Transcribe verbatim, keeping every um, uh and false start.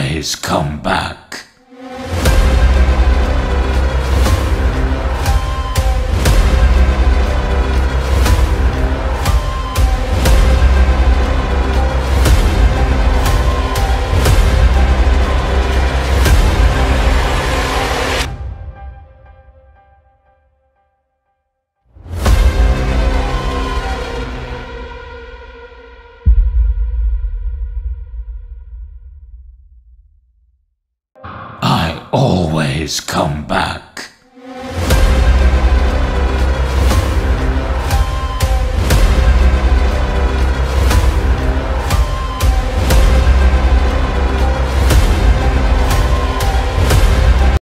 always come back. Always come back.